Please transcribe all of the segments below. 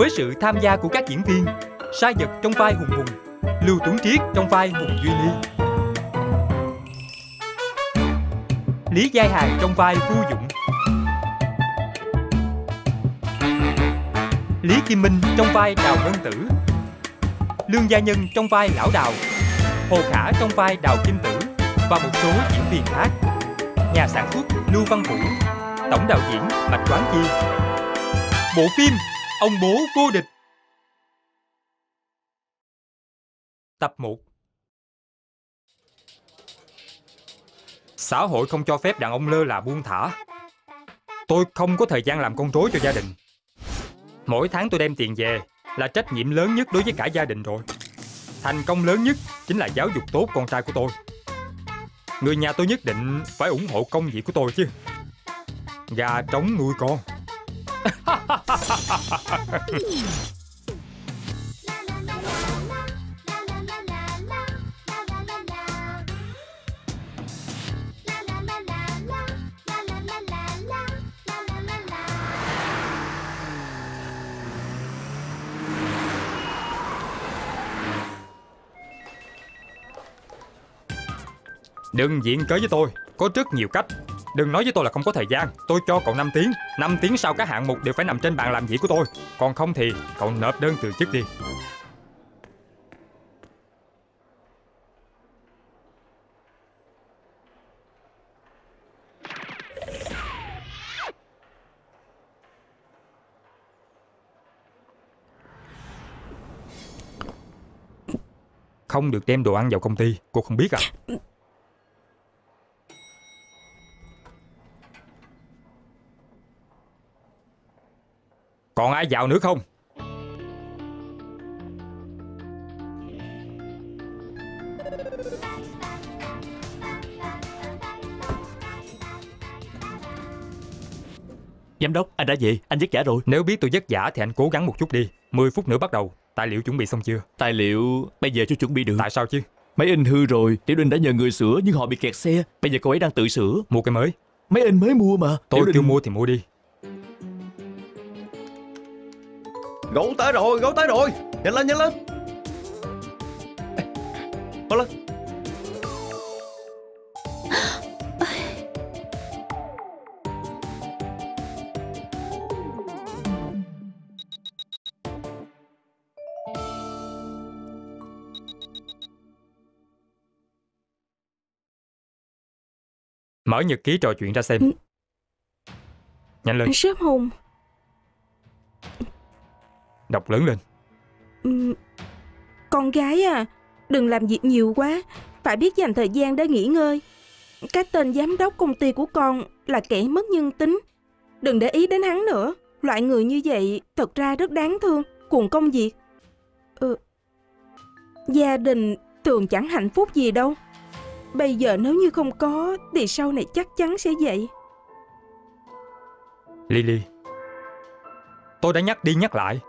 với sự tham gia của các diễn viên Sa Giật trong vai Hùng Hùng, Lưu Tuấn Triết trong vai Hùng Duy Ly, Lý Gia Hàng trong vai Vu Dũng, Lý Kim Minh trong vai Đào Ngân Tử, Lương Gia Nhân trong vai Lão Đào, Hồ Khả trong vai Đào Kim Tử và một số diễn viên khác. Nhà sản xuất Lưu Văn Vũ, tổng đạo diễn Mạch Quán Chi. Bộ phim Ông Bố Vô Địch. Tập 1. Xã hội không cho phép đàn ông lơ là buông thả. Tôi không có thời gian làm con rối cho gia đình. Mỗi tháng tôi đem tiền về là trách nhiệm lớn nhất đối với cả gia đình rồi. Thành công lớn nhất chính là giáo dục tốt con trai của tôi. Người nhà tôi nhất định phải ủng hộ công việc của tôi chứ. Gà trống nuôi con. Đừng viện cớ với tôi, có rất nhiều cách. Đừng nói với tôi là không có thời gian. Tôi cho cậu 5 tiếng. 5 tiếng sau các hạng mục đều phải nằm trên bàn làm việc của tôi. Còn không thì cậu nộp đơn từ chức đi. Không được đem đồ ăn vào công ty. Cô không biết à? Còn ai vào nữa không? Giám đốc, anh đã về, anh vất vả rồi. Nếu biết tôi vất vả thì anh cố gắng một chút đi. 10 phút nữa bắt đầu. Tài liệu chuẩn bị xong chưa? Tài liệu bây giờ chưa chuẩn bị được. Tại sao chứ? Máy in hư rồi, Tiểu Đinh đã nhờ người sửa nhưng họ bị kẹt xe. Bây giờ cô ấy đang tự sửa. Mua cái mới. Máy in mới mua mà. Tôi kêu mua thì mua đi. Gỗ tới rồi, nhanh lên. Mau lên. Mở nhật ký trò chuyện ra xem. Nhanh lên. Sếp Hùng. Đọc lớn lên. Con gái à, đừng làm việc nhiều quá, phải biết dành thời gian để nghỉ ngơi. Cái tên giám đốc công ty của con là kẻ mất nhân tính. Đừng để ý đến hắn nữa. Loại người như vậy thật ra rất đáng thương. Cuồng công việc. Gia đình thường chẳng hạnh phúc gì đâu. Bây giờ nếu như không có thì sau này chắc chắn sẽ vậy. Lily, tôi đã nhắc đi nhắc lại,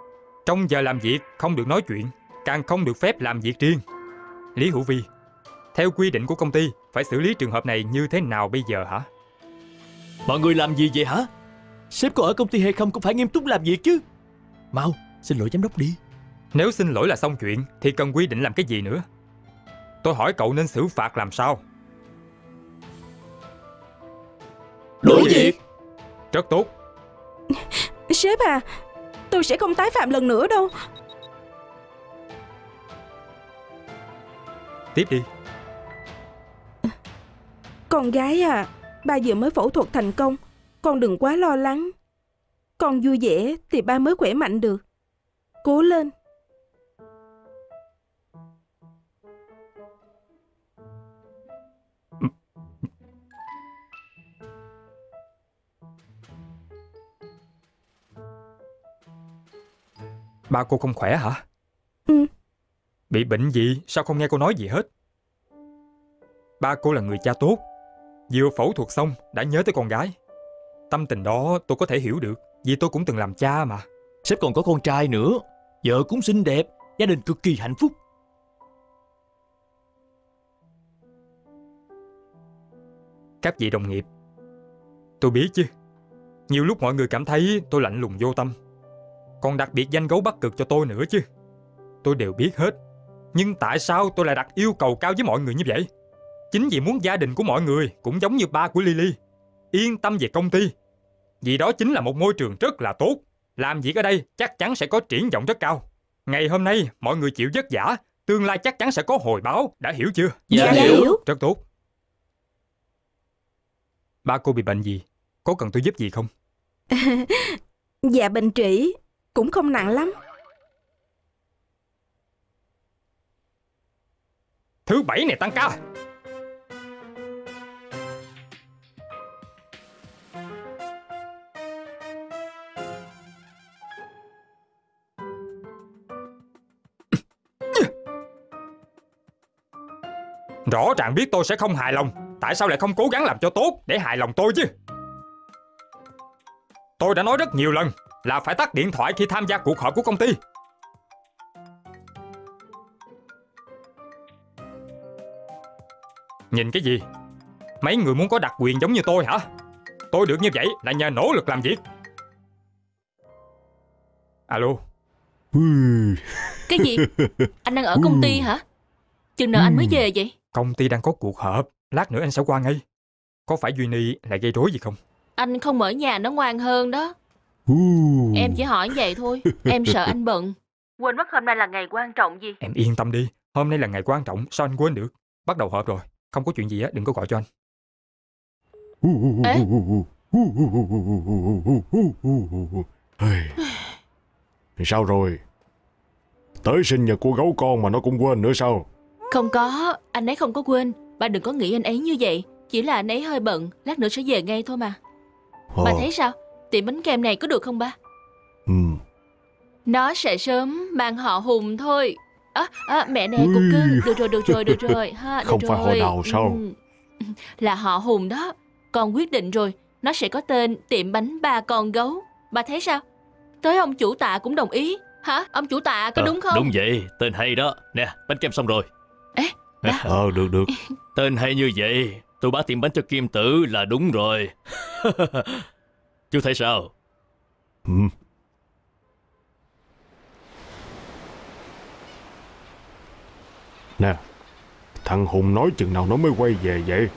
trong giờ làm việc không được nói chuyện, càng không được phép làm việc riêng. Lý Hữu Vi, theo quy định của công ty, phải xử lý trường hợp này như thế nào bây giờ hả? Mọi người làm gì vậy hả? Sếp có ở công ty hay không cũng phải nghiêm túc làm việc chứ. Mau, xin lỗi giám đốc đi. Nếu xin lỗi là xong chuyện thì cần quy định làm cái gì nữa? Tôi hỏi cậu nên xử phạt làm sao? Đuổi việc. Rất tốt. Sếp à, tôi sẽ không tái phạm lần nữa đâu. Tiếp đi. Con gái à, ba vừa mới phẫu thuật thành công. Con đừng quá lo lắng. Con vui vẻ thì ba mới khỏe mạnh được. Cố lên. Ba cô không khỏe hả? Ừ. Bị bệnh gì? Sao không nghe cô nói gì hết? Ba cô là người cha tốt. Vừa phẫu thuật xong đã nhớ tới con gái. Tâm tình đó tôi có thể hiểu được, vì tôi cũng từng làm cha mà. Sếp còn có con trai nữa. Vợ cũng xinh đẹp. Gia đình cực kỳ hạnh phúc. Các vị đồng nghiệp, tôi biết chứ. Nhiều lúc mọi người cảm thấy tôi lạnh lùng vô tâm. còn đặt biệt danh gấu bắt cực cho tôi nữa chứ. Tôi đều biết hết, nhưng tại sao tôi lại đặt yêu cầu cao với mọi người như vậy? Chính vì muốn gia đình của mọi người cũng giống như ba của Lily, yên tâm về công ty. Vì đó chính là một môi trường rất là tốt, làm việc ở đây chắc chắn sẽ có triển vọng rất cao. Ngày hôm nay mọi người chịu vất vả, tương lai chắc chắn sẽ có hồi báo, đã hiểu chưa? Dạ hiểu. Rất tốt. Ba cô bị bệnh gì? Có cần tôi giúp gì không? Dạ bệnh trĩ, cũng không nặng lắm. Thứ bảy này tăng ca. Rõ ràng biết tôi sẽ không hài lòng, tại sao lại không cố gắng làm cho tốt để hài lòng tôi chứ? Tôi đã nói rất nhiều lần là phải tắt điện thoại khi tham gia cuộc họp của công ty. Nhìn cái gì? Mấy người muốn có đặc quyền giống như tôi hả? Tôi được như vậy là nhờ nỗ lực làm việc. Alo. Cái gì? Anh đang ở công ty hả? Chừng nào anh mới về vậy? Công ty đang có cuộc họp, lát nữa anh sẽ qua ngay. Có phải Duy Ni lại gây rối gì không? Anh không ở nhà nó ngoan hơn đó. Em chỉ hỏi vậy thôi. Em sợ anh bận. Quên mất hôm nay là ngày quan trọng gì? Em yên tâm đi, hôm nay là ngày quan trọng, sao anh quên được? Bắt đầu họp rồi, không có chuyện gì á, đừng có gọi cho anh. Ê? Sao rồi? Tới sinh nhật của gấu con mà nó cũng quên nữa sao? Không có, anh ấy không có quên. Ba đừng có nghĩ anh ấy như vậy, chỉ là anh ấy hơi bận, lát nữa sẽ về ngay thôi mà. Ba thấy sao? Tiệm bánh kem này có được không ba? Nó sẽ sớm mang họ Hùng thôi. Mẹ nè cũng cứ được rồi ha, không phải họ Đào sao? Là họ Hùng đó. Con quyết định rồi, nó sẽ có tên tiệm bánh ba con gấu. Ba thấy sao? Tới ông chủ Tạ cũng đồng ý hả? Ông chủ Tạ có đúng không? Đúng vậy, tên hay đó. Nè, bánh kem xong rồi. Được. Tên hay như vậy, tôi bán tiệm bánh cho Kim Tử là đúng rồi. Chú thấy sao? Nè, thằng Hùng nói chừng nào nó mới quay về vậy?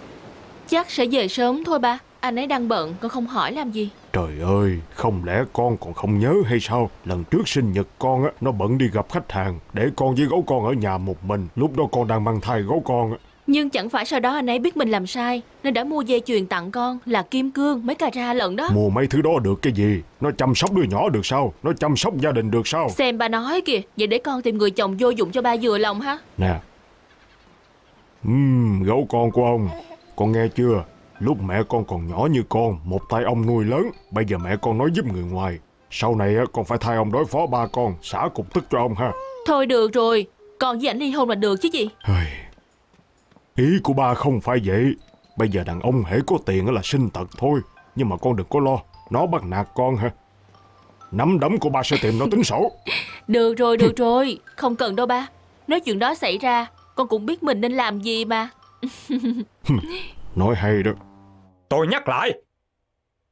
Chắc sẽ về sớm thôi ba, anh ấy đang bận, con không hỏi làm gì. Trời ơi, không lẽ con còn không nhớ hay sao? Lần trước sinh nhật con á, nó bận đi gặp khách hàng, để con với gấu con ở nhà một mình, lúc đó con đang mang thai gấu con á. Nhưng chẳng phải sau đó anh ấy biết mình làm sai nên đã mua dây chuyền tặng con là kim cương mấy carat lận đó. Mua mấy thứ đó được cái gì? Nó chăm sóc đứa nhỏ được sao? Nó chăm sóc gia đình được sao? Xem ba nói kìa, vậy để con tìm người chồng vô dụng cho ba vừa lòng ha. Nè, gấu con của ông, con nghe chưa? Lúc mẹ con còn nhỏ như con, một tay ông nuôi lớn. Bây giờ mẹ con nói giúp người ngoài, sau này con phải thay ông đối phó ba con, xả cục tức cho ông ha. Thôi được rồi, con với ảnh ly hôn là được chứ gì? Ý của ba không phải vậy. Bây giờ đàn ông hễ có tiền là sinh tật thôi. Nhưng mà con đừng có lo, nó bắt nạt con ha. Nắm đấm của ba sẽ tìm nó tính sổ. Được rồi, không cần đâu ba. Nếu chuyện đó xảy ra, con cũng biết mình nên làm gì mà. Nói hay đó. Tôi nhắc lại,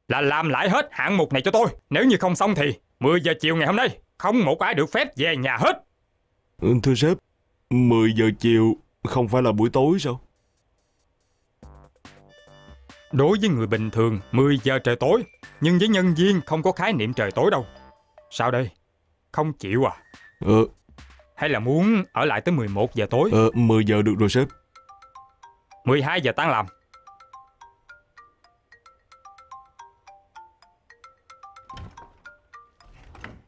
là làm lại hết hạng mục này cho tôi. Nếu như không xong thì 10 giờ chiều ngày hôm nay không một ai được phép về nhà hết. Thưa sếp, 10 giờ chiều không phải là buổi tối sao? Đối với người bình thường 10 giờ trời tối, nhưng với nhân viên không có khái niệm trời tối đâu. Sao đây? Không chịu à? Hay là muốn ở lại tới 11 giờ tối? 10 giờ được rồi sếp. 12 giờ tan làm.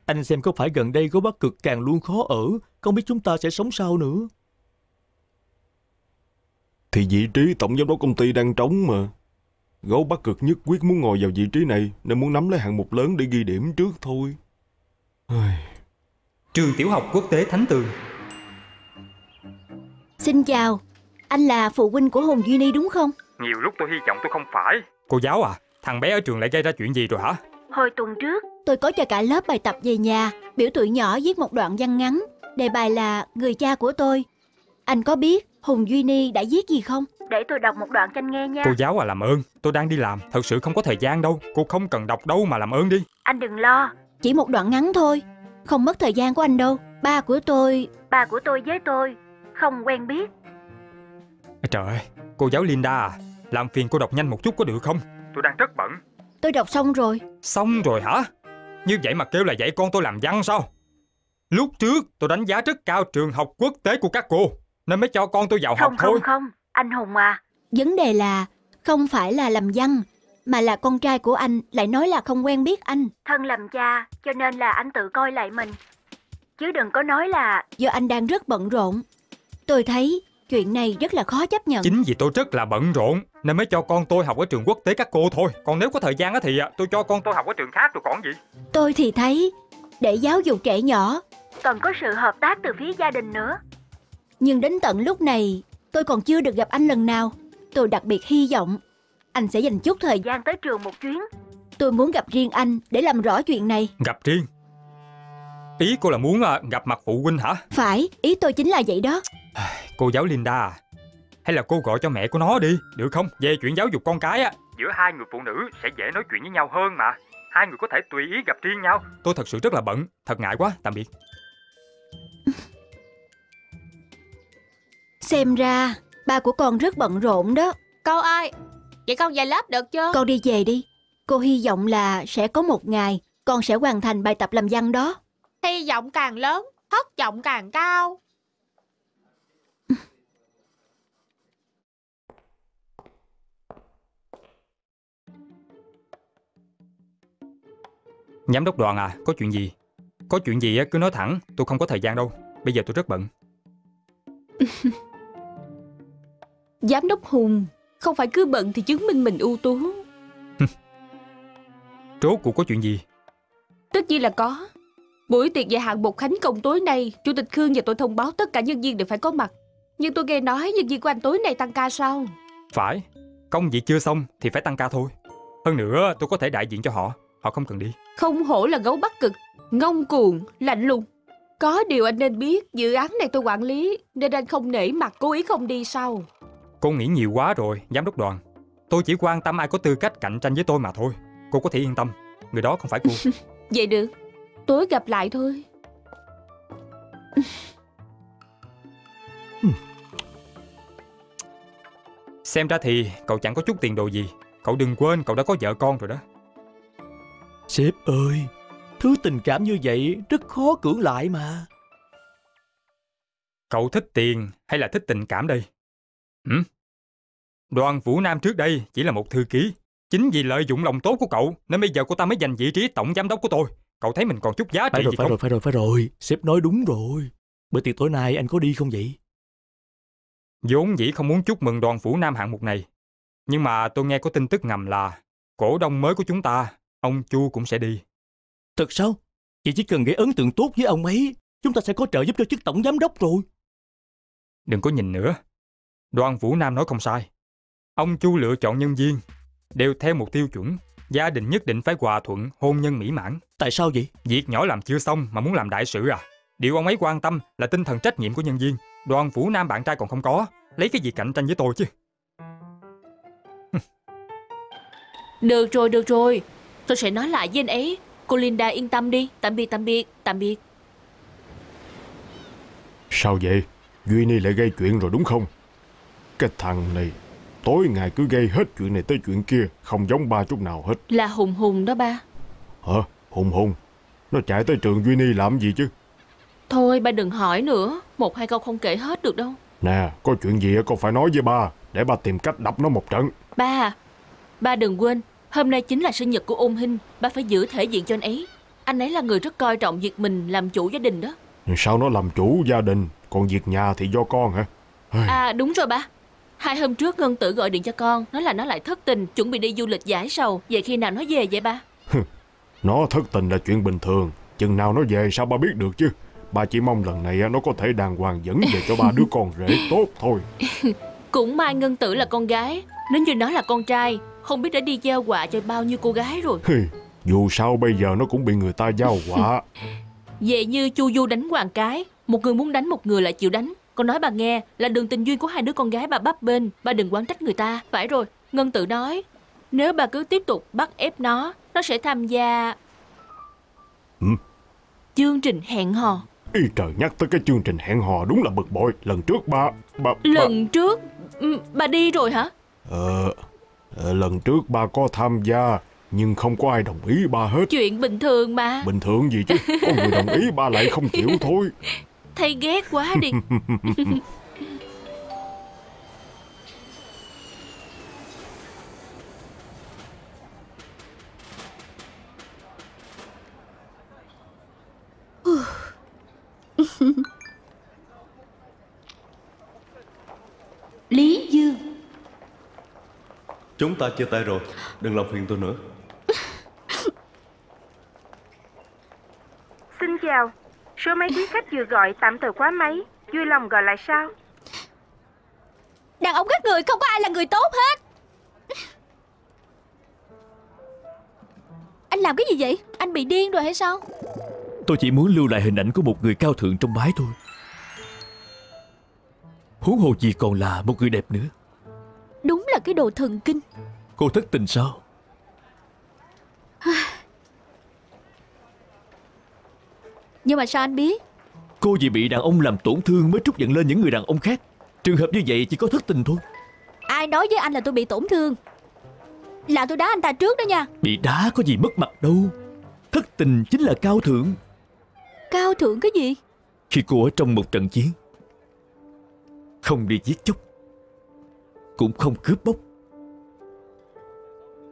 Anh xem có phải gần đây có bắt cực càng luôn khó ở, không biết chúng ta sẽ sống sao nữa. Thì vị trí tổng giám đốc công ty đang trống mà. Gấu bắt cực nhất quyết muốn ngồi vào vị trí này nên muốn nắm lấy hạng mục lớn để ghi điểm trước thôi. Trường Tiểu học Quốc tế Thánh Tường. Xin chào, anh là phụ huynh của Hùng Duy Ni đúng không? Nhiều lúc tôi hy vọng tôi không phải. Cô giáo à, thằng bé ở trường lại gây ra chuyện gì rồi hả? Hồi tuần trước, tôi có cho cả lớp bài tập về nhà, biểu tụi nhỏ viết một đoạn văn ngắn. Đề bài là Người cha của tôi. Anh có biết Hùng Duy Ni đã viết gì không? Để tôi đọc một đoạn cho anh nghe nha. Cô giáo à, làm ơn, tôi đang đi làm, thật sự không có thời gian đâu. Cô không cần đọc đâu mà làm ơn đi. Anh đừng lo, chỉ một đoạn ngắn thôi, Không mất thời gian của anh đâu. Ba của tôi với tôi không quen biết. Trời ơi, cô giáo Linda à, làm phiền cô đọc nhanh một chút có được không? Tôi đang rất bận. Tôi đọc xong rồi. Xong rồi hả? Như vậy mà kêu là dạy con tôi làm văn sao? Lúc trước tôi đánh giá rất cao trường học quốc tế của các cô, nên mới cho con tôi vào học thôi. Không, anh Hùng à. Vấn đề là không phải là làm văn, mà là con trai của anh lại nói là không quen biết anh. Thân làm cha, cho nên là anh tự coi lại mình, chứ đừng có nói là do anh đang rất bận rộn. Tôi thấy chuyện này rất là khó chấp nhận. Chính vì tôi rất là bận rộn nên mới cho con tôi học ở trường quốc tế các cô thôi. Còn nếu có thời gian thì tôi cho con tôi học ở trường khác rồi còn gì. Tôi thì thấy để giáo dục trẻ nhỏ cần có sự hợp tác từ phía gia đình nữa. Nhưng đến tận lúc này tôi còn chưa được gặp anh lần nào. Tôi đặc biệt hy vọng anh sẽ dành chút thời gian tới trường một chuyến. Tôi muốn gặp riêng anh để làm rõ chuyện này. Gặp riêng? Ý cô là muốn gặp mặt phụ huynh hả? Phải, ý tôi chính là vậy đó. Cô giáo Linda, hay là cô gọi cho mẹ của nó đi, được không? Về chuyện giáo dục con cái á, giữa hai người phụ nữ sẽ dễ nói chuyện với nhau hơn mà. Hai người có thể tùy ý gặp riêng nhau. Tôi thật sự rất là bận, thật ngại quá, tạm biệt. Xem ra ba của con rất bận rộn đó. Con ơi, vậy con về lớp được chưa? Con đi về đi. Cô hy vọng là sẽ có một ngày con sẽ hoàn thành bài tập làm văn đó. Hy vọng càng lớn, thất vọng càng cao. Giám đốc Đoàn à, có chuyện gì? Có chuyện gì cứ nói thẳng, tôi không có thời gian đâu. Bây giờ tôi rất bận. Giám đốc Hùng, không phải cứ bận thì chứng minh mình ưu tú. Rốt cuộc có chuyện gì? Tất nhiên là có. Buổi tiệc về hạng mục Khánh Công tối nay, Chủ tịch Khương và tôi thông báo tất cả nhân viên đều phải có mặt. Nhưng tôi nghe nói nhân viên của anh tối nay tăng ca sao? Phải, công việc chưa xong thì phải tăng ca thôi. Hơn nữa tôi có thể đại diện cho họ, họ không cần đi. Không hổ là gấu Bắc Cực, ngông cuồng, lạnh lùng. Có điều anh nên biết, dự án này tôi quản lý, nên anh không nể mặt cố ý không đi sao? Cô nghĩ nhiều quá rồi, giám đốc Đoàn. Tôi chỉ quan tâm ai có tư cách cạnh tranh với tôi mà thôi. Cô có thể yên tâm, người đó không phải cô. Vậy được, tối gặp lại thôi. Xem ra thì cậu chẳng có chút tiền đồ gì. Cậu đừng quên cậu đã có vợ con rồi đó. Sếp ơi, thứ tình cảm như vậy rất khó cưỡng lại mà. Cậu thích tiền hay là thích tình cảm đây? Đoàn Vũ Nam trước đây chỉ là một thư ký. Chính vì lợi dụng lòng tốt của cậu nên bây giờ cô ta mới giành vị trí tổng giám đốc của tôi. Cậu thấy mình còn chút giá trị gì không? Phải rồi, sếp nói đúng rồi. Bữa tiệc tối nay anh có đi không vậy? Vốn dĩ không muốn chúc mừng Đoàn Vũ Nam hạng mục này, nhưng mà tôi nghe có tin tức ngầm là cổ đông mới của chúng ta, ông Chu cũng sẽ đi. Thật sao? Vậy chỉ cần gây ấn tượng tốt với ông ấy, chúng ta sẽ có trợ giúp cho chức tổng giám đốc rồi. Đừng có nhìn nữa, Đoàn Vũ Nam nói không sai. Ông Chu lựa chọn nhân viên đều theo một tiêu chuẩn, gia đình nhất định phải hòa thuận, hôn nhân mỹ mãn. Tại sao vậy? Việc nhỏ làm chưa xong mà muốn làm đại sự à? Điều ông ấy quan tâm là tinh thần trách nhiệm của nhân viên. Đoàn Vũ Nam bạn trai còn không có, lấy cái gì cạnh tranh với tôi chứ? Được rồi, tôi sẽ nói lại với anh ấy. Cô Linda yên tâm đi. Tạm biệt. Sao vậy? Duy Ni lại gây chuyện rồi đúng không? Cái thằng này tối ngày cứ gây hết chuyện này tới chuyện kia, không giống ba chút nào hết. Là Hùng đó ba. Hả? Hùng? Nó chạy tới trường Duy Ni làm gì chứ? Thôi ba đừng hỏi nữa, một hai câu không kể hết được đâu. Nè, có chuyện gì con phải nói với ba, để ba tìm cách đập nó một trận. Ba đừng quên, hôm nay chính là sinh nhật của Ôn Hinh, ba phải giữ thể diện cho anh ấy. Anh ấy là người rất coi trọng việc mình làm chủ gia đình đó. Sao nó làm chủ gia đình, còn việc nhà thì do con hả? À đúng rồi ba, 2 hôm trước Ngân Tử gọi điện cho con, nói là nó lại thất tình, chuẩn bị đi du lịch giải sầu. Vậy khi nào nó về vậy ba? Nó thất tình là chuyện bình thường, chừng nào nó về sao ba biết được chứ. Ba chỉ mong lần này nó có thể đàng hoàng dẫn về cho ba đứa con rể tốt thôi. Cũng may Ngân Tử là con gái, nếu như nó là con trai, không biết đã đi gieo họa cho bao nhiêu cô gái rồi. Dù sao bây giờ nó cũng bị người ta gieo họa. Vậy như Chu Du đánh Hoàng Cái, một người muốn đánh một người lại chịu đánh. Con nói bà nghe, là đường tình duyên của hai đứa con gái bà bấp bênh, bà đừng oán trách người ta. Phải rồi, Ngân Tử nói, nếu bà cứ tiếp tục bắt ép nó sẽ tham gia. chương trình hẹn hò. Ý trời, nhắc tới cái chương trình hẹn hò đúng là bực bội. Lần trước ba... Lần trước? Bà đi rồi hả? Lần trước ba có tham gia, nhưng không có ai đồng ý ba hết. Chuyện bình thường mà. Bình thường gì chứ, có người đồng ý ba lại không chịu thôi. Thầy ghét quá đi. Lý Dương, chúng ta chia tay rồi, đừng làm phiền tôi nữa. Xin chào, số máy quý khách vừa gọi tạm thời khóa máy, vui lòng gọi lại sau. Đàn ông các người không có ai là người tốt hết. Anh làm cái gì vậy? Anh bị điên rồi hay sao? Tôi chỉ muốn lưu lại hình ảnh của một người cao thượng trong mái thôi. Huống hồ gì còn là một người đẹp nữa. Đúng là cái đồ thần kinh. Cô thất tình sao? Nhưng mà sao anh biết? Cô vì bị đàn ông làm tổn thương mới trút giận lên những người đàn ông khác. Trường hợp như vậy chỉ có thất tình thôi. Ai nói với anh là tôi bị tổn thương? Là tôi đá anh ta trước đó nha. Bị đá có gì mất mặt đâu. Thất tình chính là cao thượng. Cao thượng cái gì? Khi cô ở trong một trận chiến, không đi giết chóc, cũng không cướp bóc,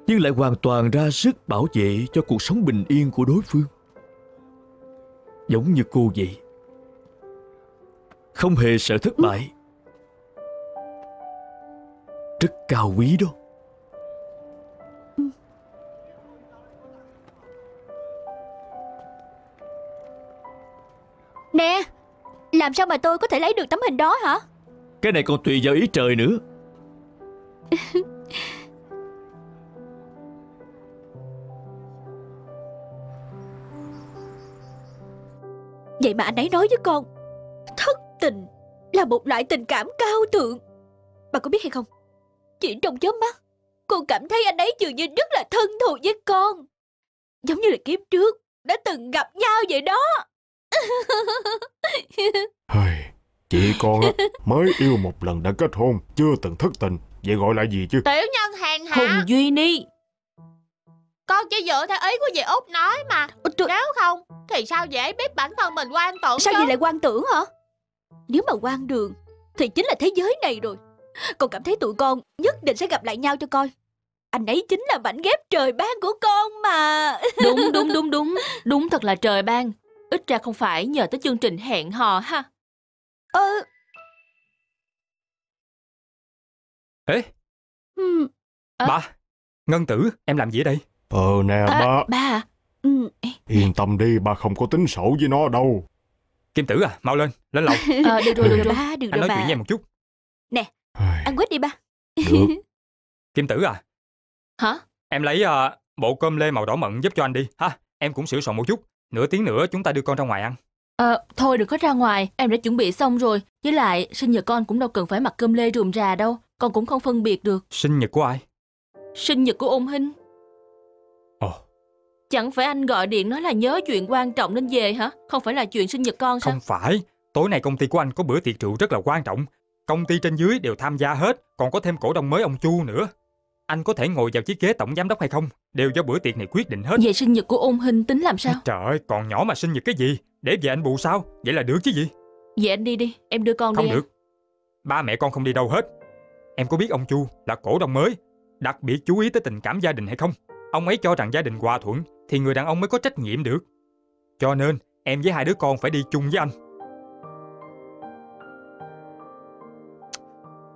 nhưng lại hoàn toàn ra sức bảo vệ cho cuộc sống bình yên của đối phương. Giống như cô vậy, không hề sợ thất bại. Rất cao quý đó. Nè, làm sao mà tôi có thể lấy được tấm hình đó hả? Cái này còn tùy vào ý trời nữa. Vậy mà anh ấy nói với con, thất tình là một loại tình cảm cao thượng. Bà có biết hay không? Chỉ trong chớp mắt, con cảm thấy anh ấy dường như rất là thân thuộc với con, giống như là kiếp trước đã từng gặp nhau vậy đó. Chị con á, mới yêu một lần đã kết hôn, chưa từng thất tình, vậy gọi là gì chứ? Tiểu nhân hèn hạ Hồng Duy Ni. Con chỉ dựa theo ý của dì Út nói mà. Nếu không thì sao dễ biết bản thân mình quan tưởng? Sao dì lại quan tưởng hả? Nếu mà quan đường thì chính là thế giới này rồi. Con cảm thấy tụi con nhất định sẽ gặp lại nhau cho coi. Anh ấy chính là mảnh ghép trời ban của con mà. Đúng thật là trời ban. Ít ra không phải nhờ tới chương trình hẹn hò ha. Ê, ba, Ngân Tử, em làm gì ở đây? Nè ba. Ba. Yên tâm đi, ba không có tính sổ với nó đâu. Kim Tử à, mau lên, lên lầu. Được rồi ba, được rồi ba. Anh nói chuyện với em một chút. Nè, ăn quýt đi ba. Được. Kim Tử à. Hả? Em lấy bộ cơm lê màu đỏ mận giúp cho anh đi ha. Em cũng sửa soạn một chút. Nửa tiếng nữa chúng ta đưa con ra ngoài ăn. Thôi đừng có ra ngoài, em đã chuẩn bị xong rồi. Với lại sinh nhật con cũng đâu cần phải mặc cơm lê rườm rà đâu. Con cũng không phân biệt được. Sinh nhật của ai? Sinh nhật của ông Hinh. Chẳng phải anh gọi điện nói là nhớ chuyện quan trọng nên về hả? Không phải là chuyện sinh nhật con sao? Không phải, tối nay công ty của anh có bữa tiệc rượu rất là quan trọng. Công ty trên dưới đều tham gia hết. Còn có thêm cổ đông mới ông Chu nữa. Anh có thể ngồi vào chiếc ghế tổng giám đốc hay không đều do bữa tiệc này quyết định hết. Về sinh nhật của ông Hinh tính làm sao? Trời ơi, còn nhỏ mà sinh nhật cái gì? Để về anh bù sao? Vậy là được chứ gì? Vậy anh đi đi, em đưa con đi. Không được, ba mẹ con không đi đâu hết. Em có biết ông Chu là cổ đông mới đặc biệt chú ý tới tình cảm gia đình hay không? Ông ấy cho rằng gia đình hòa thuận thì người đàn ông mới có trách nhiệm được. Cho nên em với hai đứa con phải đi chung với anh.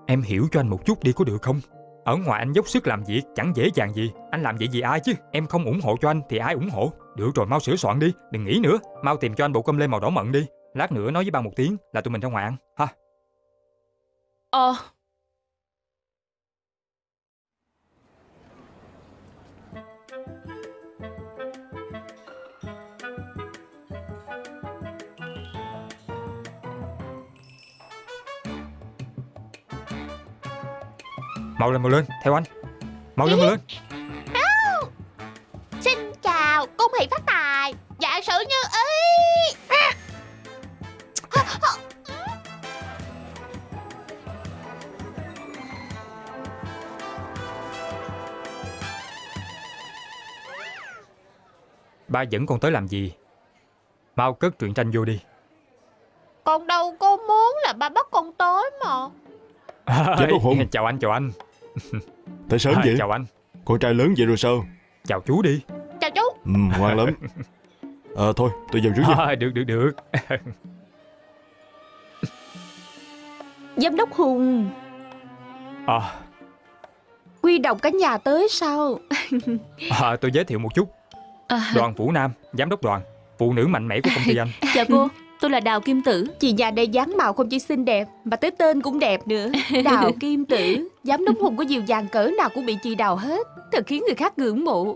Em hiểu cho anh một chút đi có được không? Ở ngoài anh dốc sức làm việc chẳng dễ dàng gì. Anh làm vậy vì ai chứ? Em không ủng hộ cho anh thì ai ủng hộ? Được rồi, mau sửa soạn đi, đừng nghĩ nữa. Mau tìm cho anh bộ cơm lê màu đỏ mận đi. Lát nữa nói với ba một tiếng là tụi mình ra ngoài ăn ha. Mau lên, theo anh. Mau lên. Xin chào, cung hỷ phát tài. Dạ sự như ý. Ba dẫn con tới làm gì? Mau cất truyện tranh vô đi. Con đâu có muốn là ba bắt con tới mà. Chết bố Hùng. Chào anh, chào anh. Tới sớm vậy? Chào anh. Con trai lớn vậy rồi sao? Chào chú đi. Chào chú. Ngoan lắm. Thôi tôi vào trước nha. Được. Giám đốc Hùng. Quy đồng cả nhà tới sao? Tôi giới thiệu một chút. Đoàn Vũ Nam, giám đốc đoàn, phụ nữ mạnh mẽ của công ty anh. Chào cô, tôi là Đào Kim Tử. Chị nhà đây dáng mạo không chỉ xinh đẹp mà tới tên cũng đẹp nữa. Đào Kim Tử, giám đốc Hùng có dịu dàng cỡ nào cũng bị chị Đào hết, thật khiến người khác ngưỡng mộ.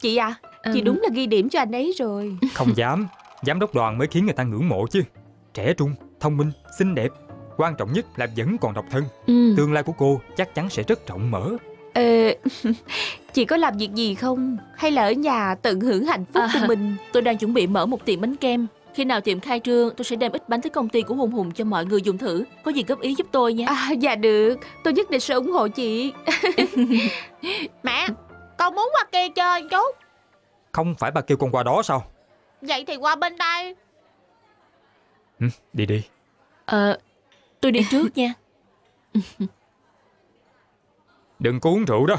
Chị à, chị đúng là ghi điểm cho anh ấy rồi. Không dám, giám đốc đoàn mới khiến người ta ngưỡng mộ chứ. Trẻ trung, thông minh, xinh đẹp, quan trọng nhất là vẫn còn độc thân. Tương lai của cô chắc chắn sẽ rất rộng mở. Chị có làm việc gì không? Hay là ở nhà tận hưởng hạnh phúc của mình? Tôi đang chuẩn bị mở một tiệm bánh kem. Khi nào tiệm khai trương, tôi sẽ đem ít bánh tới công ty của Hùng Hùng cho mọi người dùng thử. Có gì góp ý giúp tôi nha. Dạ được, tôi nhất định sẽ ủng hộ chị. Mẹ, con muốn qua kia chơi một chút. Không phải bà kêu con qua đó sao? Vậy thì qua bên đây. Đi đi. Tôi đi trước nha. Đừng có uống rượu đó.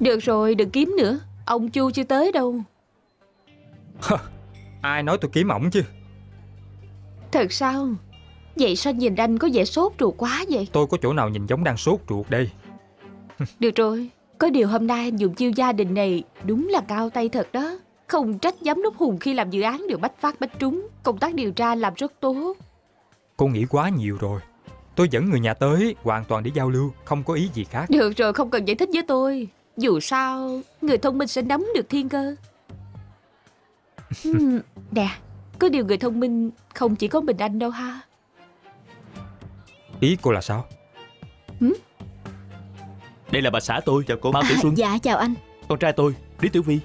Được rồi, đừng kiếm nữa. Ông Chu chưa tới đâu. Ai nói tôi kiếm ổng chứ? Thật sao? Vậy sao nhìn anh có vẻ sốt ruột quá vậy? Tôi có chỗ nào nhìn giống đang sốt ruột đây. Được rồi, có điều hôm nay anh dùng chiêu gia đình này đúng là cao tay thật đó. Không trách giám đốc Hùng khi làm dự án đều bách phát bách trúng. Công tác điều tra làm rất tốt. Cô nghĩ quá nhiều rồi. Tôi dẫn người nhà tới hoàn toàn để giao lưu, không có ý gì khác. Được rồi, không cần giải thích với tôi. Dù sao, người thông minh sẽ nắm được thiên cơ. Nè, có điều người thông minh không chỉ có mình anh đâu ha. Ý cô là sao? Đây là bà xã tôi. Chào cô. Mao Tiểu Xuân. Dạ chào anh. Con trai tôi, Lý Tiểu Vi.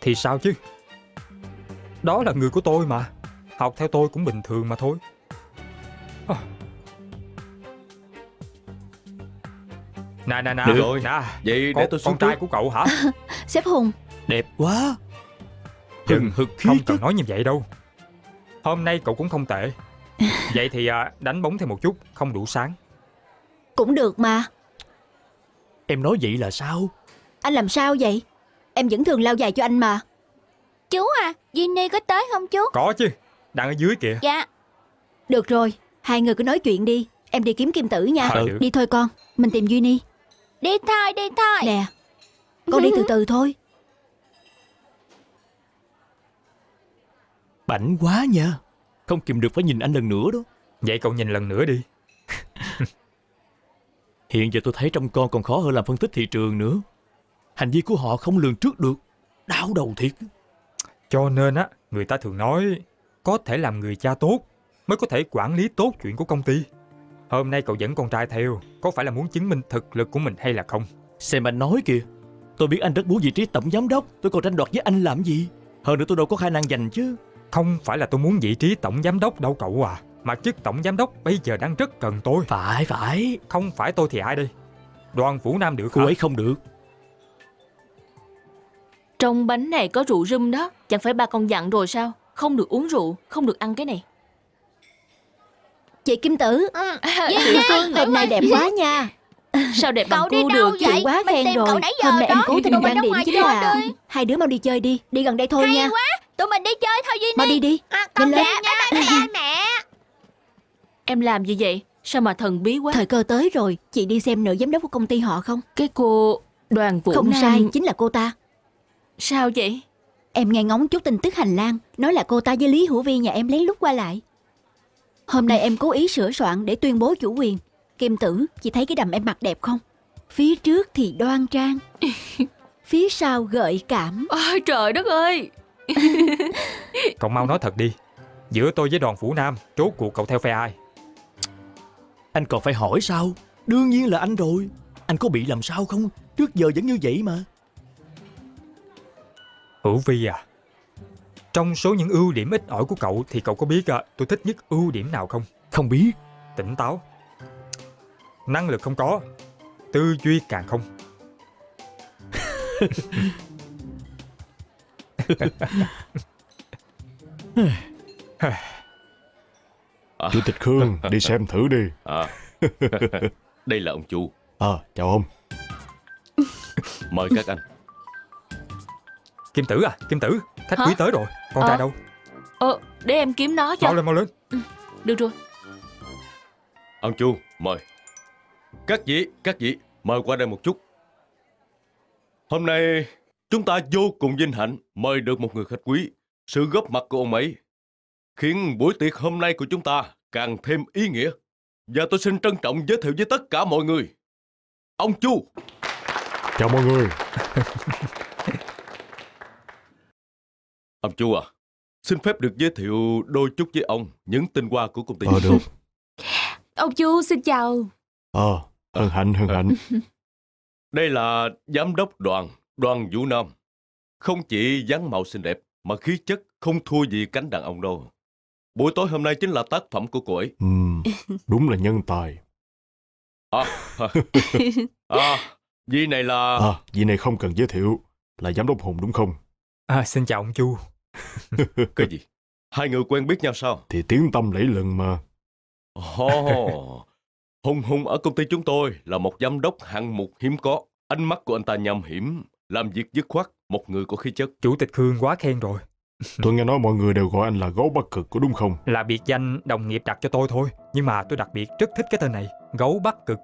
Thì sao chứ? Đó là người của tôi mà. Học theo tôi cũng bình thường mà thôi. Nè được rồi. Vậy để tôi xuống. Con trai của cậu hả? Sếp Hùng. Đẹp quá. Hừng hực khí. Không cần nói như vậy đâu. Hôm nay cậu cũng không tệ. Vậy thì đánh bóng thêm một chút. Không đủ sáng. Cũng được mà. Em nói vậy là sao? Anh làm sao vậy? Em vẫn thường lao dài cho anh mà. Chú à, Ginny có tới không chú? Có chứ, đang ở dưới kìa. Dạ. Được rồi, hai người cứ nói chuyện đi. Em đi kiếm Kim Tử nha. Đi thôi con, mình tìm Ginny. Đi thôi, đi thôi. Nè, con đi từ từ thôi. Bảnh quá nha. Không kìm được phải nhìn anh lần nữa đó. Vậy cậu nhìn lần nữa đi. Hiện giờ tôi thấy trong con còn khó hơn làm phân tích thị trường nữa. Hành vi của họ không lường trước được. Đau đầu thiệt. Cho nên á, người ta thường nói có thể làm người cha tốt mới có thể quản lý tốt chuyện của công ty. Hôm nay cậu dẫn con trai theo, có phải là muốn chứng minh thực lực của mình hay là không? Xem anh nói kìa. Tôi biết anh rất muốn vị trí tổng giám đốc. Tôi còn tranh đoạt với anh làm gì? Hơn nữa tôi đâu có khả năng giành chứ. Không phải là tôi muốn vị trí tổng giám đốc đâu cậu à. Mà chức tổng giám đốc bây giờ đang rất cần tôi. Phải. Không phải tôi thì ai đây? Đoàn Vũ Nam được không? Cô ấy không được. Trong bánh này có rượu rum đó. Chẳng phải ba con dặn rồi sao? Không được uống rượu, không được ăn cái này. Chị Kim Tử. Chị Phương hôm nay đẹp quá nha. Sao đẹp bằng cô được? Chị quá khen rồi. Hôm nay em cố tình quan điểm chính là hai đứa mau đi chơi đi. Đi gần đây thôi nha. Tụi mình đi chơi thôi Ginny. Mau đi đi. Con dạ, bye bye mẹ. Em làm gì vậy? Sao mà thần bí quá. Thời cơ tới rồi. Chị đi xem nữ giám đốc của công ty họ không? Cái cô Đoàn Vũ Nam. Không sai, chính là cô ta. Sao vậy? Em nghe ngóng chút tin tức hành lang. Nói là cô ta với Lý Hữu Vi nhà em lén lút qua lại. Hôm nay em cố ý sửa soạn để tuyên bố chủ quyền. Kim Tử, chị thấy cái đầm em mặc đẹp không? Phía trước thì đoan trang, phía sau gợi cảm. Ôi trời đất ơi. Cậu mau nói thật đi. Giữa tôi với Đoàn Vũ Nam, rốt cuộc cậu theo phe ai? Anh còn phải hỏi sao? Đương nhiên là anh rồi. Anh có bị làm sao không? Trước giờ vẫn như vậy mà. Hữu Vi à, trong số những ưu điểm ít ỏi của cậu thì cậu có biết tôi thích nhất ưu điểm nào không? Không biết. Tỉnh táo. Năng lực không có, tư duy càng không. Chủ tịch Khương, đi xem thử đi. Đây là ông Chu. Chào ông. Mời các anh. Kim Tử à, Kim Tử, khách quý tới rồi. Con trai đâu? Để em kiếm nó cho. Mau lên. Được rồi. Ông Chu, mời. Các vị, mời qua đây một chút. Hôm nay chúng ta vô cùng vinh hạnh mời được một người khách quý. Sự góp mặt của ông ấy khiến buổi tiệc hôm nay của chúng ta càng thêm ý nghĩa. Và tôi xin trân trọng giới thiệu với tất cả mọi người, ông Chu. Chào mọi người. Ông Chu à, xin phép được giới thiệu đôi chút với ông những tinh hoa của công ty. Được. Ông Chu xin chào. Hân hạnh. Đây là giám đốc Đoàn Vũ Nam. Không chỉ dáng mạo xinh đẹp mà khí chất không thua gì cánh đàn ông đâu. Buổi tối hôm nay chính là tác phẩm của cô ấy. Đúng là nhân tài. Vị này là... vị này không cần giới thiệu, là giám đốc Hùng đúng không? Xin chào ông Chu. Cái gì? Hai người quen biết nhau sao? Thì tiếng tăm lẫy lừng mà. Hùng ở công ty chúng tôi là một giám đốc hạng mục hiếm có. Ánh mắt của anh ta nham hiểm, làm việc dứt khoát, một người có khí chất. Chủ tịch Khương quá khen rồi. Tôi nghe nói mọi người đều gọi anh là gấu Bắc Cực, có đúng không? Là biệt danh đồng nghiệp đặt cho tôi thôi. Nhưng mà tôi đặc biệt rất thích cái tên này, gấu Bắc Cực.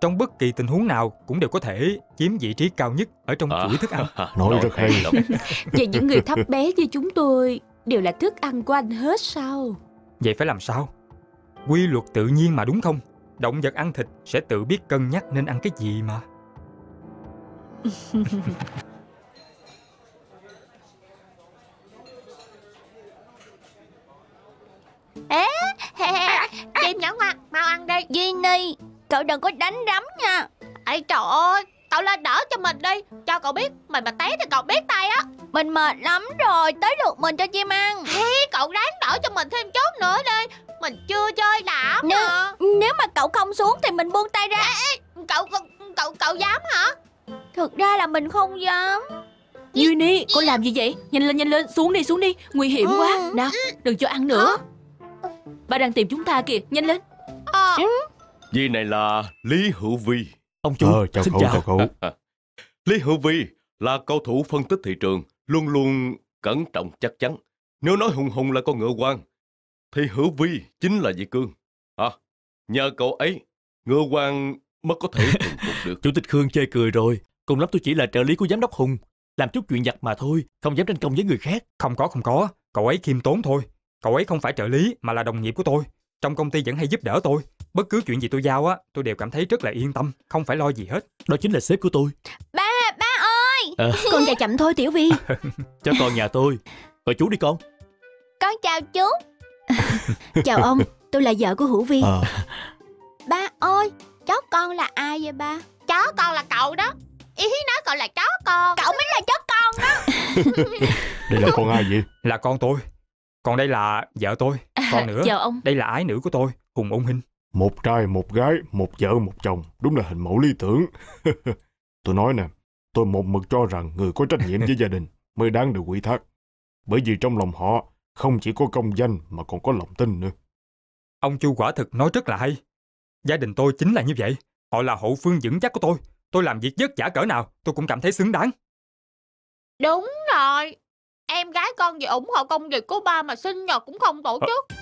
Trong bất kỳ tình huống nào cũng đều có thể chiếm vị trí cao nhất ở trong chuỗi thức ăn. Nói rất hay. Vậy những người thấp bé như chúng tôi đều là thức ăn của anh hết sao? Vậy phải làm sao? Quy luật tự nhiên mà đúng không? Động vật ăn thịt sẽ tự biết cân nhắc nên ăn cái gì mà. Kim nhỏ ngoan, mau ăn đi. Ginny, cậu đừng có đánh rắm nha. Ây trời ơi, cậu lên đỡ cho mình đi. Cho cậu biết, mình mà té thì cậu biết tay á. Mình mệt lắm rồi, tới lượt mình cho chim ăn. Cậu ráng đỡ cho mình thêm chút nữa đi. Mình chưa chơi đã mà. Nếu mà cậu không xuống thì mình buông tay ra. Cậu dám hả? Thực ra là mình không dám. Ginny, con làm gì vậy? Nhanh lên, xuống đi. Nguy hiểm quá. Nào, đừng cho ăn nữa. Bà đang tìm chúng ta kìa, nhanh lên. Vị này là Lý Hữu Vi. Ông Chu, xin chào. Lý Hữu Vi là cầu thủ phân tích thị trường, luôn luôn cẩn trọng chắc chắn. Nếu nói Hùng là con ngựa hoang, thì Hữu Vi chính là vị cương. Nhờ cậu ấy, ngựa hoang mới có thể thuần phục được. Chủ tịch Khương chê cười rồi. Cùng lắm tôi chỉ là trợ lý của giám đốc Hùng, làm chút chuyện vặt mà thôi, không dám tranh công với người khác. Không có, cậu ấy khiêm tốn thôi. Cậu ấy không phải trợ lý mà là đồng nghiệp của tôi. Trong công ty vẫn hay giúp đỡ tôi. Bất cứ chuyện gì tôi giao á, tôi đều cảm thấy rất là yên tâm, không phải lo gì hết. Đó chính là sếp của tôi. Ba ơi, con chạy chậm thôi Tiểu Vi. Cho con nhà tôi. Gọi chú đi con. Con chào chú. Chào ông, tôi là vợ của Hữu Vi. Ba ơi, cháu con là ai vậy ba? Cháu con là cậu đó. Ý nói cậu là cháu con. Cậu mới là cháu con đó. Đây là con ai vậy? Là con tôi. Còn đây là vợ tôi. Còn nữa, chào ông. Đây là ái nữ của tôi, Hùng Ôn Hinh. Một trai, một gái, một vợ, một chồng. Đúng là hình mẫu lý tưởng. Tôi nói nè, tôi một mực cho rằng người có trách nhiệm với gia đình mới đáng được ủy thác. Bởi vì trong lòng họ không chỉ có công danh mà còn có lòng tin nữa. Ông Chu quả thực nói rất là hay. Gia đình tôi chính là như vậy. Họ là hậu phương vững chắc của tôi. Tôi làm việc vất vả cỡ nào, tôi cũng cảm thấy xứng đáng. Đúng rồi. Em gái con về ủng hộ công việc của ba mà sinh nhật cũng không tổ chức.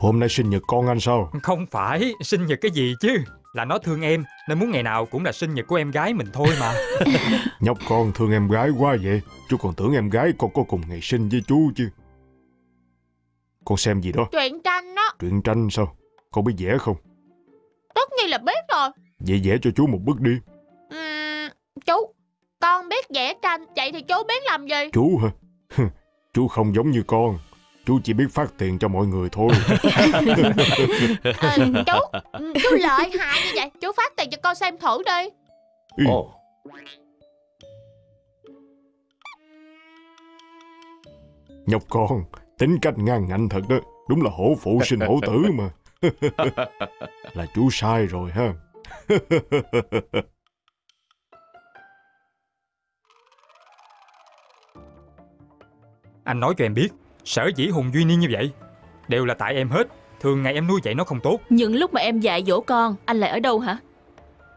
Hôm nay sinh nhật con anh sao? Không phải, sinh nhật cái gì chứ. Là nó thương em nên muốn ngày nào cũng là sinh nhật của em gái mình thôi mà. Nhóc con thương em gái quá vậy. Chú còn tưởng em gái con có cùng ngày sinh với chú chứ. Con xem gì đó? Truyện tranh đó. Truyện tranh sao? Con biết vẽ không? Tất nhiên là biết rồi. Vậy vẽ cho chú một bức đi. Chú, con biết vẽ tranh, vậy thì chú biết làm gì? Chú hả? Chú không giống như con. Chú chỉ biết phát tiền cho mọi người thôi. Chú lợi hại như vậy. Chú phát tiền cho con xem thử đi. Nhóc con, tính cách ngang ngạnh thật đó, đúng là hổ phụ sinh hổ tử mà. Là chú sai rồi ha. Anh nói cho em biết, sở dĩ Hùng Duy Niên như vậy đều là tại em hết. Thường ngày em nuôi dạy nó không tốt. Những lúc mà em dạy dỗ con, anh lại ở đâu hả?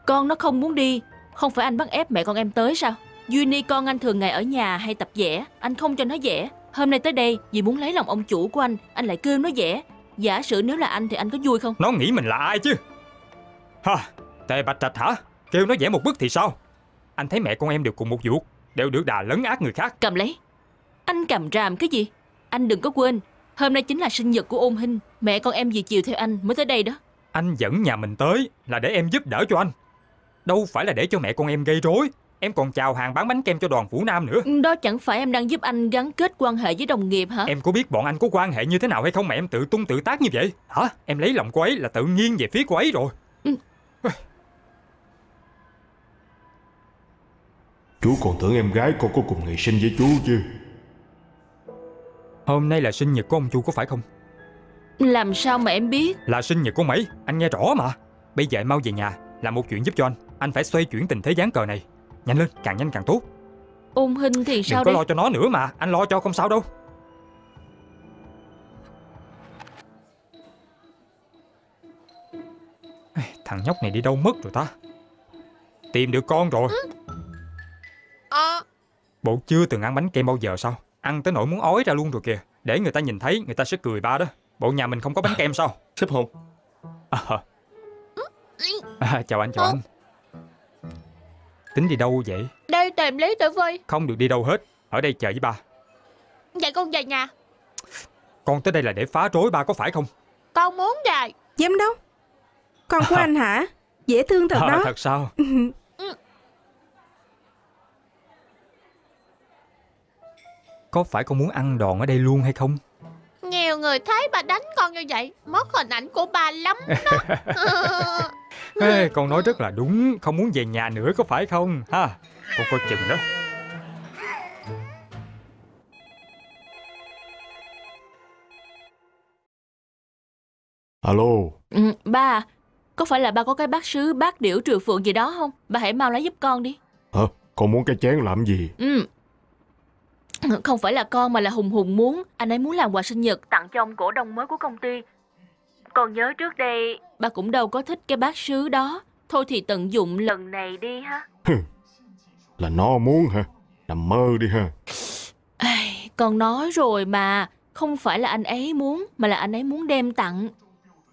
Con nó không muốn đi, không phải anh bắt ép mẹ con em tới sao? Duy Ni con anh thường ngày ở nhà hay tập vẽ, anh không cho nó vẽ. Hôm nay tới đây vì muốn lấy lòng ông chủ của anh lại kêu nó vẽ. Giả sử nếu là anh thì anh có vui không? Nó nghĩ mình là ai chứ? Ha, Tề Bạch Trạch hả? Kêu nó vẽ một bức thì sao? Anh thấy mẹ con em đều cùng một ruột, đều được đà lấn át người khác. Cầm lấy. Anh cầm ràm cái gì? Anh đừng có quên, hôm nay chính là sinh nhật của Ôn Hinh. Mẹ con em vì chiều theo anh mới tới đây đó. Anh dẫn nhà mình tới là để em giúp đỡ cho anh, đâu phải là để cho mẹ con em gây rối. Em còn chào hàng bán bánh kem cho Đoàn Vũ Nam nữa. Đó chẳng phải em đang giúp anh gắn kết quan hệ với đồng nghiệp hả? Em có biết bọn anh có quan hệ như thế nào hay không mà em tự tung tự tác như vậy hả? Em lấy lòng cô ấy là tự nhiên về phía cô ấy rồi. Chú còn tưởng em gái con có cùng ngày sinh với chú chứ. Hôm nay là sinh nhật của ông Chu có phải không? Làm sao mà em biết? Là sinh nhật của mấy, anh nghe rõ mà. Bây giờ em mau về nhà, làm một chuyện giúp cho anh. Anh phải xoay chuyển tình thế gián cờ này. Nhanh lên, càng nhanh càng tốt. Ôn Hinh thì sao? Đừng có lo cho nó nữa mà, anh lo cho không sao đâu. Thằng nhóc này đi đâu mất rồi ta? Tìm được con rồi. Bộ chưa từng ăn bánh kem bao giờ sao? Ăn tới nỗi muốn ói ra luôn rồi kìa. Để người ta nhìn thấy người ta sẽ cười ba đó. Bộ nhà mình không có bánh kem sao? Sếp Hùng. Chào anh, chào anh. Tính đi đâu vậy? Đi tìm Lý Tử Phi. Không được đi đâu hết, ở đây chờ với ba. Vậy con về nhà. Con tới đây là để phá rối ba có phải không? Con muốn về. Dám đâu? Con của anh hả? Dễ thương thật đó. Thật sao? Có phải con muốn ăn đòn ở đây luôn hay không? Nhiều người thấy bà đánh con như vậy, mất hình ảnh của bà lắm đó. Ê, con nói rất là đúng, không muốn về nhà nữa có phải không? Ha, con coi chừng đó. Alo. Ba, có phải là ba có cái bát sứ bát điểu trừ phượng gì đó không? Ba hãy mau lấy giúp con đi. Hả? Con muốn cái chén làm gì? Không phải là con mà là Hùng muốn. Anh ấy muốn làm quà sinh nhật tặng cho ông cổ đông mới của công ty. Còn nhớ trước đây bà cũng đâu có thích cái bát sứ đó. Thôi thì tận dụng lần này đi ha. Là nó muốn hả? Nằm mơ đi ha. Con nói rồi mà, không phải là anh ấy muốn, mà là anh ấy muốn đem tặng.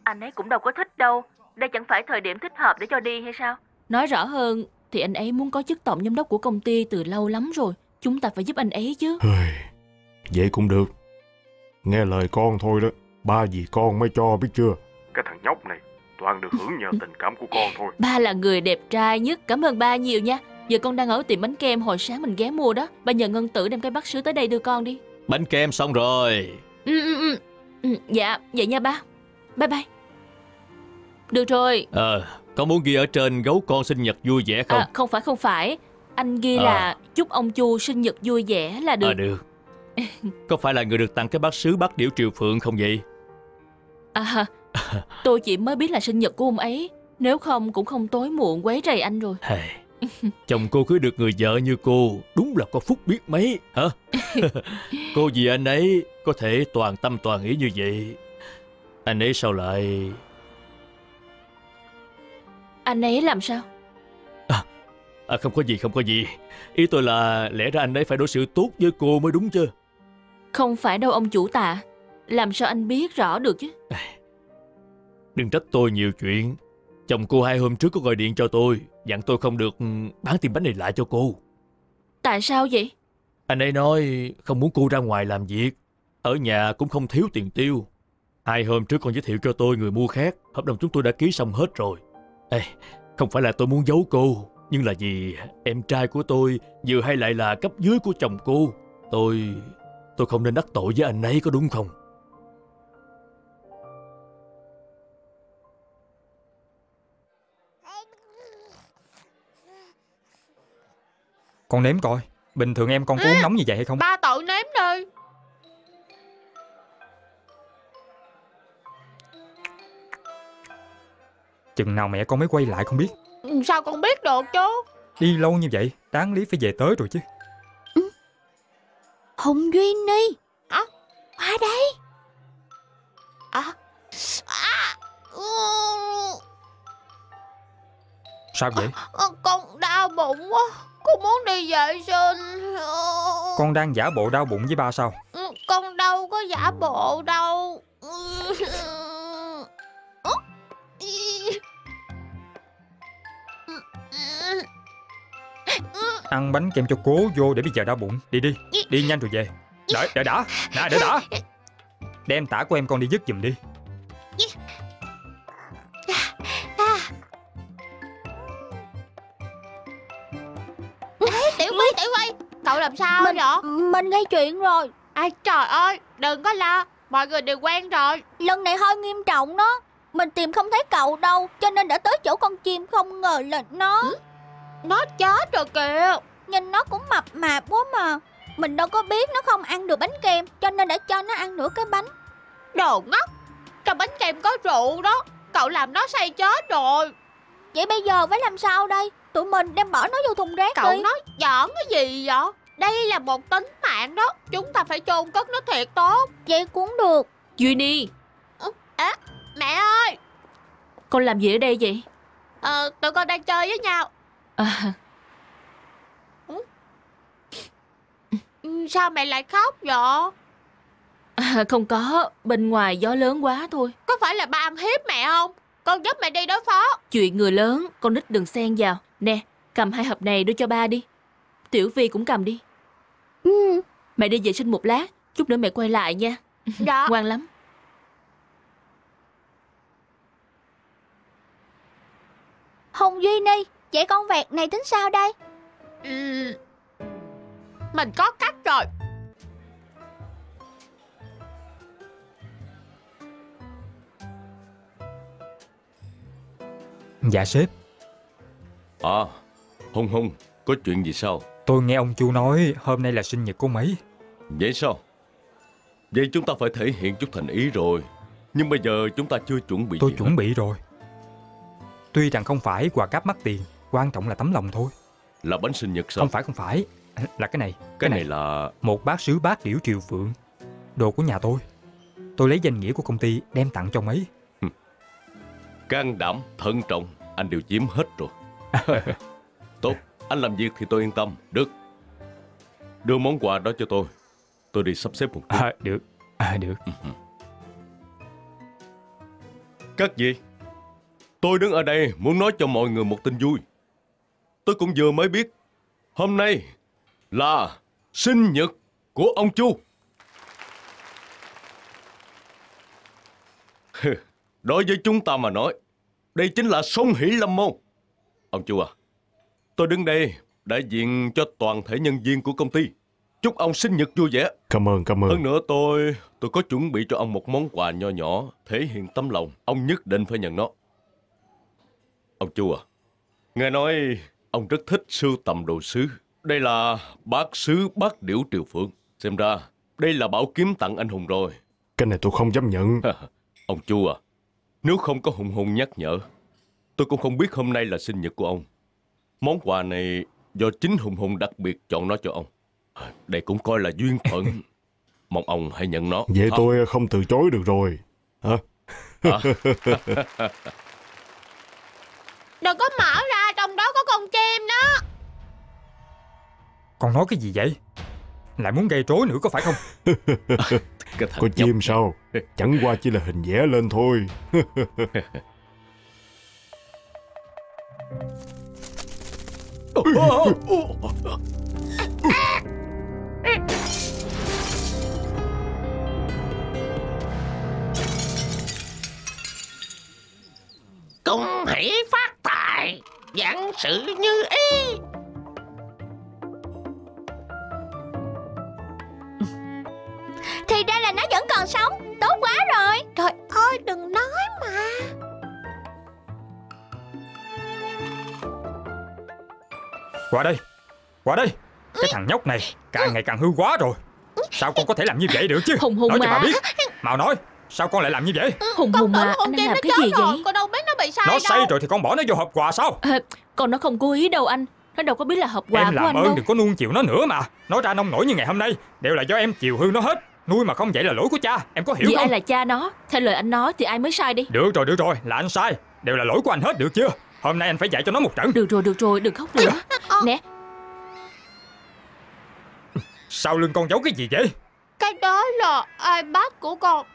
Anh ấy cũng đâu có thích đâu. Đây chẳng phải thời điểm thích hợp để cho đi hay sao? Nói rõ hơn thì anh ấy muốn có chức tổng giám đốc của công ty từ lâu lắm rồi. Chúng ta phải giúp anh ấy chứ. Vậy cũng được. Nghe lời con thôi đó. Ba vì con mới cho biết chưa. Cái thằng nhóc này toàn được hưởng nhờ tình cảm của con thôi. Ba là người đẹp trai nhất. Cảm ơn ba nhiều nha. Giờ con đang ở tiệm bánh kem hồi sáng mình ghé mua đó. Ba nhờ Ngân Tử đem cái bát sứ tới đây đưa con đi. Bánh kem xong rồi. Dạ vậy nha ba. Bye bye. Được rồi. Con muốn ghi ở trên gấu con sinh nhật vui vẻ không? Không phải. Anh ghi là chúc ông Chu sinh nhật vui vẻ là được. Được. Có phải là người được tặng cái bát sứ bát điểu triều phượng không vậy? Tôi chỉ mới biết là sinh nhật của ông ấy. Nếu không cũng không tối muộn quấy rầy anh rồi. Chồng cô cưới được người vợ như cô, đúng là có phúc biết mấy hả? Cô vì anh ấy có thể toàn tâm toàn ý như vậy. Anh ấy sao lại... Anh ấy làm sao? Không có gì. Ý tôi là lẽ ra anh ấy phải đối xử tốt với cô mới đúng chứ. Không phải đâu ông chủ Tạ. Làm sao anh biết rõ được chứ? Đừng trách tôi nhiều chuyện. Chồng cô 2 hôm trước có gọi điện cho tôi, dặn tôi không được bán tiệm bánh này lại cho cô. Tại sao vậy? Anh ấy nói không muốn cô ra ngoài làm việc, ở nhà cũng không thiếu tiền tiêu. 2 hôm trước còn giới thiệu cho tôi người mua khác. Hợp đồng chúng tôi đã ký xong hết rồi. Không phải là tôi muốn giấu cô, nhưng là vì em trai của tôi vừa hay lại là cấp dưới của chồng cô. Tôi không nên đắc tội với anh ấy, có đúng không? Con nếm coi, bình thường em con có uống nóng như vậy hay không? Ba tự nếm đi. Chừng nào mẹ con mới quay lại không biết. Sao con biết được chứ? Đi lâu như vậy, đáng lý phải về tới rồi chứ. Ừ. Hồng Duyên đi. Hả? Qua đây. Sao vậy? Con đau bụng quá, con muốn đi vệ sinh. Con đang giả bộ đau bụng với ba sao? Con đâu có giả bộ đâu. Ăn bánh kem cho cố vô để bây giờ đau bụng. Đi đi, đi nhanh rồi về. Đợi đã, nè đợi đã. Đem tả của em con đi dứt giùm đi. Tiểu Huy, cậu làm sao vậy? Mình gây chuyện rồi. Ai trời ơi, đừng có lo, mọi người đều quen rồi. Lần này hơi nghiêm trọng đó. Mình tìm không thấy cậu đâu, cho nên đã tới chỗ con chim, không ngờ là nó. Nó chết rồi kìa. Nhìn nó cũng mập mạp quá mà. Mình đâu có biết nó không ăn được bánh kem, cho nên đã cho nó ăn nửa cái bánh. Đồ ngốc, trong bánh kem có rượu đó. Cậu làm nó say chết rồi. Vậy bây giờ phải làm sao đây? Tụi mình đem bỏ nó vô thùng rác đi. Cậu nói giỡn cái gì vậy? Đây là một tính mạng đó, chúng ta phải chôn cất nó thiệt tốt. Vậy cũng được. Duyên đi. Mẹ ơi, con làm gì ở đây vậy? Tụi con đang chơi với nhau. Sao mẹ lại khóc vậy? Không có, bên ngoài gió lớn quá thôi. Có phải là ba ăn hiếp mẹ không? Con giúp mẹ đi đối phó. Chuyện người lớn, con nít đừng xen vào. Nè, cầm hai hộp này đưa cho ba đi. Tiểu Vi cũng cầm đi. Mẹ đi vệ sinh một lát, chút nữa mẹ quay lại nha. Dạ. Ngoan lắm. Hồng Duy Ni, vậy con vẹt này tính sao đây? Mình có cách rồi. Dạ sếp. Hùng, có chuyện gì sao? Tôi nghe ông Chu nói hôm nay là sinh nhật của mấy. Vậy sao? Vậy chúng ta phải thể hiện chút thành ý rồi. Nhưng bây giờ chúng ta chưa chuẩn bị. Tôi chuẩn bị rồi. Tuy rằng không phải quà cáp mắc tiền, quan trọng là tấm lòng thôi. Là bánh sinh nhật sao? Không phải, là cái này. Cái này là... một bát sứ bát điểu triều phượng. Đồ của nhà tôi. Tôi lấy danh nghĩa của công ty đem tặng cho mấy. Can đảm, thận trọng, anh đều chiếm hết rồi. Tốt, anh làm việc thì tôi yên tâm. Được. Đưa món quà đó cho tôi. Tôi đi sắp xếp một chút. Được. Các vị, tôi đứng ở đây muốn nói cho mọi người một tin vui. Tôi cũng vừa mới biết hôm nay là sinh nhật của ông Chu. Đối với chúng ta mà nói, đây chính là song hỷ lâm môn. Ông Chu à, tôi đứng đây đại diện cho toàn thể nhân viên của công ty. Chúc ông sinh nhật vui vẻ. Cảm ơn. Hơn nữa tôi có chuẩn bị cho ông một món quà nho nhỏ thể hiện tấm lòng. Ông nhất định phải nhận nó. Ông Chu à, nghe nói ông rất thích sưu tầm đồ sứ. Đây là bát sứ bát điểu triều phượng. Xem ra đây là bảo kiếm tặng anh Hùng rồi. Cái này tôi không dám nhận. Ông Chu à, nếu không có Hùng nhắc nhở, tôi cũng không biết hôm nay là sinh nhật của ông. Món quà này do chính Hùng đặc biệt chọn nó cho ông. Đây cũng coi là duyên phận. Mong ông hãy nhận nó. Vậy tôi không từ chối được rồi. Đừng có mở ra, trong đó có con chim đó. Con nói cái gì vậy? Lại muốn gây rối nữa có phải không? Có chim sao? Chẳng qua chỉ là hình vẽ lên thôi. Cũng hãy phát tài, vạn sự như ý. Thì ra là nó vẫn còn sống. Tốt quá rồi. Trời ơi, đừng nói mà. Qua đây. Cái thằng nhóc này càng ngày càng hư quá rồi. Sao con có thể làm như vậy được chứ? Hùng nói cho bà biết. Màu nói, sao con lại làm như vậy? Hùng à, anh đang làm cái gì vậy? Con đâu biết nó bị sai. Nó say rồi thì con bỏ nó vô hộp quà sao? Còn nó không cố ý đâu anh. Nó đâu có biết là hộp quà của anh đâu. Em làm ơn đừng có nuông chiều nó nữa mà. Nói ra nông nổi như ngày hôm nay đều là do em chiều hư nó hết. Nuôi mà không vậy là lỗi của cha. Em có hiểu không? Vì ai là cha nó. Theo lời anh nói thì ai mới sai đi. Được rồi, là anh sai. Đều là lỗi của anh hết, được chưa? Hôm nay anh phải dạy cho nó một trận. Được rồi, đừng khóc nữa. Nè, sau lưng con giấu cái gì vậy? Cái đó là iPad của con.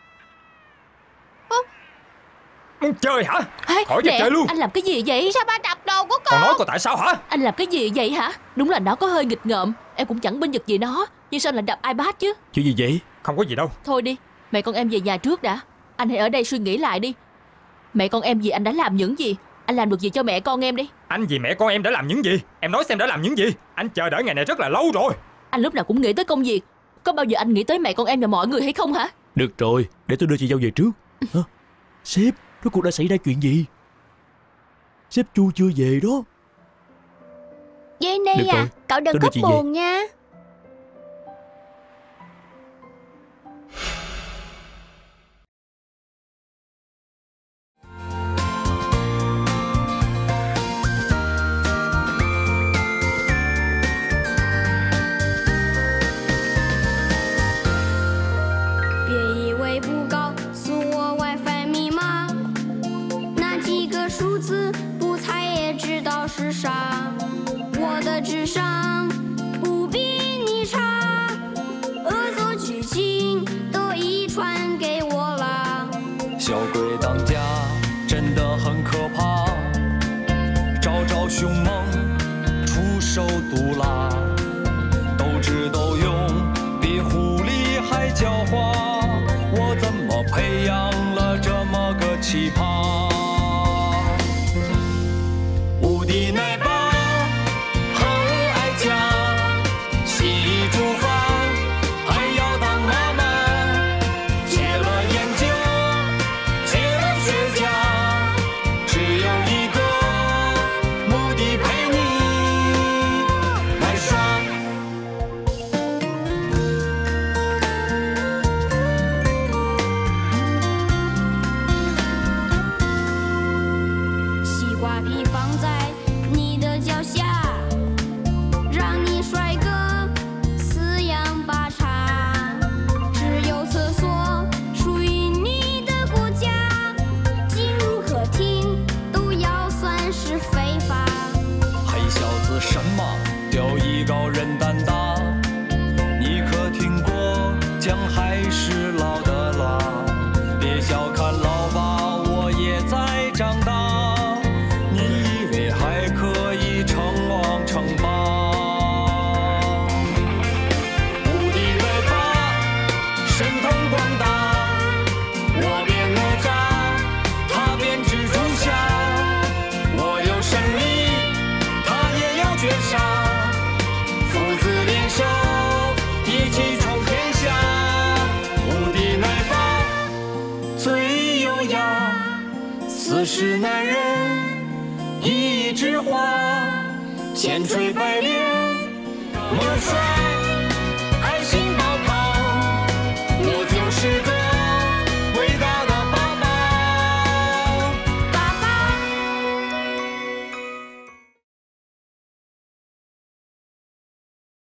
Muốn chơi hả? Hỏi cho chơi luôn. Anh làm cái gì vậy? Sao ba đập đồ của con? Con nói con tại sao hả? Anh làm cái gì vậy hả? Đúng là nó có hơi nghịch ngợm. Em cũng chẳng bênh vực gì nó, nhưng sao lại đập iPad chứ? Chuyện gì vậy? Không có gì đâu. Thôi đi, mẹ con em về nhà trước đã. Anh hãy ở đây suy nghĩ lại đi. Mẹ con em vì anh đã làm những gì? Anh làm được gì cho mẹ con em đi? Anh vì mẹ con em đã làm những gì? Em nói xem đã làm những gì? Anh chờ đợi ngày này rất là lâu rồi. Anh lúc nào cũng nghĩ tới công việc. Có bao giờ anh nghĩ tới mẹ con em và mọi người hay không hả? Được rồi, để tôi đưa chị dâu về trước. Hả? Sếp, rốt cuộc đã xảy ra chuyện gì? Sếp Chu chưa về đó. Vậy này à, cậu đừng có buồn nha.千锤百炼，莫说。